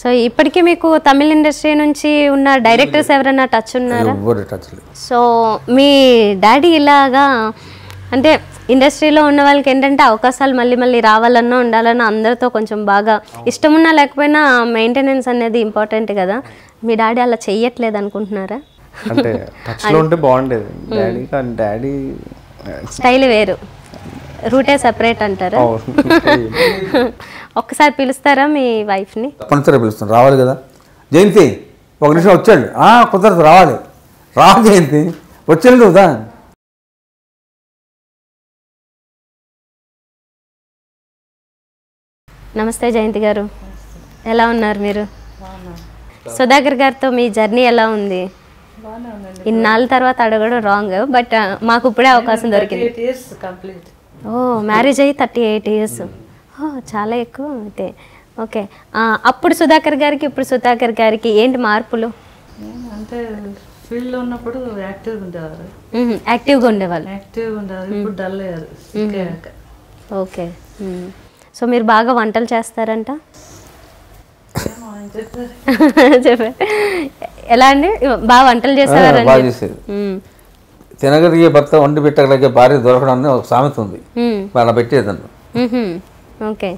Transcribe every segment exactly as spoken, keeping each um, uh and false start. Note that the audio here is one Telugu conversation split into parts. సో ఇప్పటికి మీకు తమిళ ఇండస్ట్రీ నుంచి ఉన్న డైరెక్టర్స్ ఎవరైనా టచ్ ఉన్నారా? ఎవరు టచ్ లేదు. సో మీ డాడీ ఇలాగా అంటే ఇండస్ట్రీలో ఉన్న వాళ్ళకి ఏంటంటే అవకాశాలు మళ్ళీ మళ్ళీ రావాలన్నా ఉండాలన్నా అందరితో కొంచెం బాగా ఇష్టం ఉన్నా లేకపోయినా మెయింటెనెన్స్ అనేది ఇంపార్టెంట్ కదా. మీ డాడీ అలా చేయట్లేదు అనుకుంటున్నారా? అంటే టచ్ లో ఉంటే బాగుండేది. డాడీ కా డాడీ స్టైల్ వేరు, రూటే సెపరేట్ అంటారా? ఒక్కసారి పిలుస్తారా మీ వైఫ్ని? తప్పనిసరి పిలుస్తాను, రావాలి కదా. జయంతి ఒక నిమిషం వచ్చాడు, కుదరదు రావాలి, రా జయంతి వచ్చాడు కదా. నమస్తే జయంతి గారు, ఎలా ఉన్నారు మీరు? సుధాకర్ గారితో మీ జర్నీ ఎలా ఉంది? ఇన్నాళ్ళ తర్వాత అడగడం రాంగ్, బట్ మాకు ఇప్పుడే అవకాశం దొరికింది. ఓ మ్యారేజ్ అయ్యి థర్టీ ఎయిట్ ఇయర్స్ చాలా ఎక్కువ అయితే. ఓకే, అప్పుడు సుధాకర్ గారికి ఇప్పుడు సుధాకర్ గారికి ఏంటి మార్పులు? అంటే ఫీల్డ్లో ఉన్నప్పుడు యాక్టివ్గా ఉండేవారు, యాక్టివ్గా ఉండేవాళ్ళు యాక్టివ్గా ఉండేవారు ఇప్పుడు డల్ అయ్యారు. ఓకే, సో మీరు బాగా వంటలు చేస్తారంట చెప్పే, ఎలా అండి? బాగా వంటలు చేసేవారు. తినగలిగే భర్త వండి పెట్టగలిగే భార్య దొరకడం ఒక సామెత ఉంది, అలా పెట్టేదన్ను. ఓకే,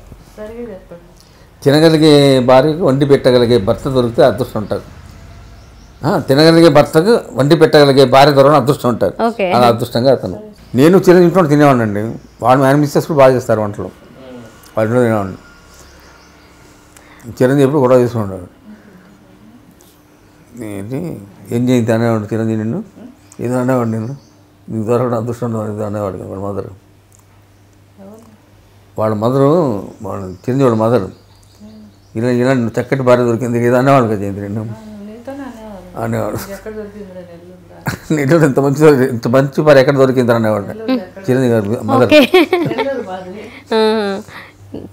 తినగలిగే భార్యకు వండి పెట్టగలిగే భర్త దొరికితే అదృష్టం ఉంటుంది, తినగలిగే భర్తకు వండి పెట్టగలిగే భార్య దొరకడం అదృష్టం ఉంటుంది. అలా అదృష్టంగా అతను నేను చిన్న ఇంట్లో తినేవాడిని అండి. వాడిని ఆయన మిస్సెస్ కూడా బాగా చేస్తారు వంటలు, వాడి తినేవాడిని. చిరంజీవి ఎప్పుడు గొడవ చేసుకున్నాడు, ఏంటి ఏం చేయింది అనేవాడు చిరంజీవి, నిన్ను ఏదో అనేవాడు, నిన్ను నీకు దొరకడం అదృష్టం ఉండదు అనేవాడు. వాడి మదరు వాళ్ళ మదరు వాళ్ళ చిరంజీవి వాళ్ళ మదరు ఇలా ఇలా చక్కటి భార్య దొరికింది ఏదో అనేవాడు కదా జయంతి, నిన్ను అనేవాడు. నీతో ఇంత మంచి ఇంత మంచి భార్య ఎక్కడ దొరికింది అనేవాడు చిరంజీవి గారు మదరు.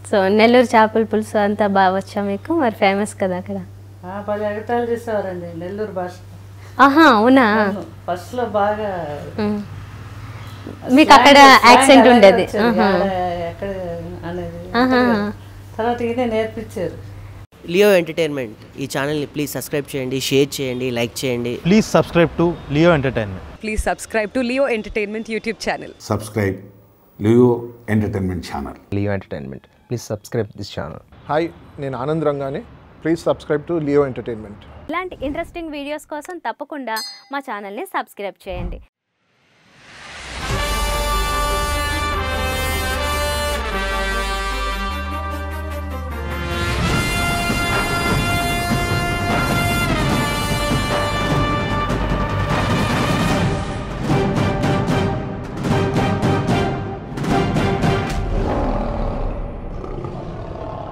సో నెల్లూరు చేపల పులుసు అంతా బాగా వచ్చా మీకు, మరి ఫేమస్ కదా అక్కడ? పది ఎగటాలు చేసేవారండి నెల్లూరు భాష. ఆహా, అవునా? ఫస్ట్లో బాగా మీకు అక్కడ యాక్సెంట్ ఉండేది, తర్వాత ఇదే నేర్పించారు. లియో ఎంటర్టైన్మెంట్ ఈ ఛానల్ని ప్లీజ్ సబ్స్క్రైబ్ చేయండి, షేర్ చేయండి, లైక్ చేయండి. Please subscribe to Leo entertainment. Please subscribe to Leo entertainment YouTube channel. Subscribe Leo entertainment channel. Leo entertainment please subscribe this channel. Hi, నేను ఆనంద్ రంగానే. Please subscribe to Leo entertainment. ఇలాంటి ఇంట్రెస్టింగ్ వీడియోస్ కోసం తప్పకుండా మా ఛానల్ని సబ్స్క్రైబ్ చేయండి.